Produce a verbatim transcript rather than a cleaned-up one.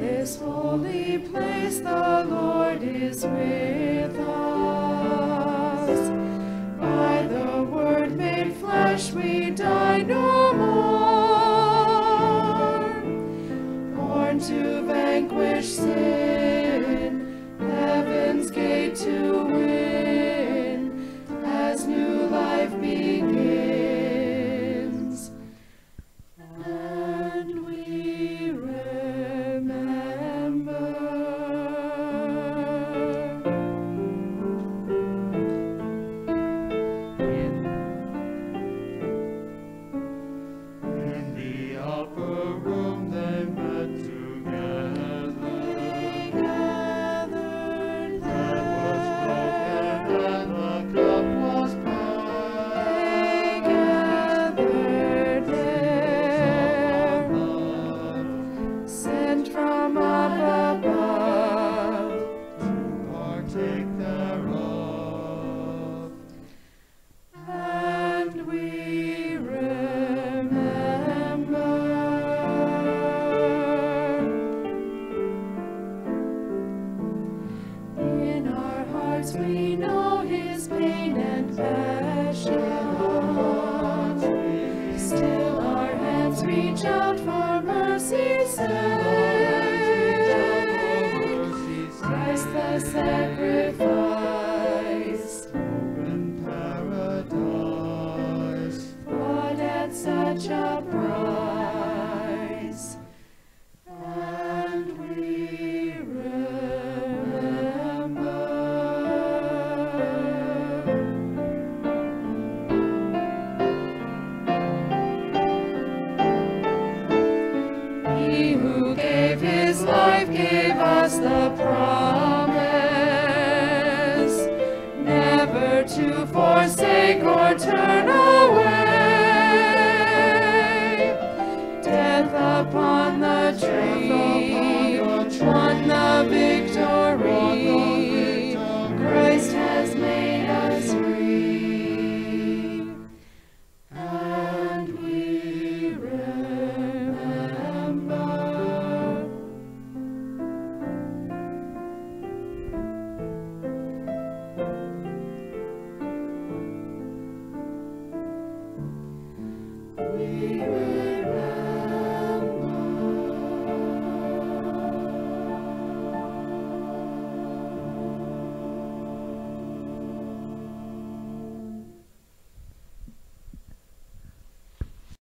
This holy place, the Lord is with us. By the Word made flesh, we die no more. Born to vanquish sin, heaven's gate to win, as new life begins. And we we know his pain and passion. Still our hands reach out for mercy's sake. Christ the sacrifice, open paradise, bought at such a price. And we his life gave us the promise, never to forsake or turn away.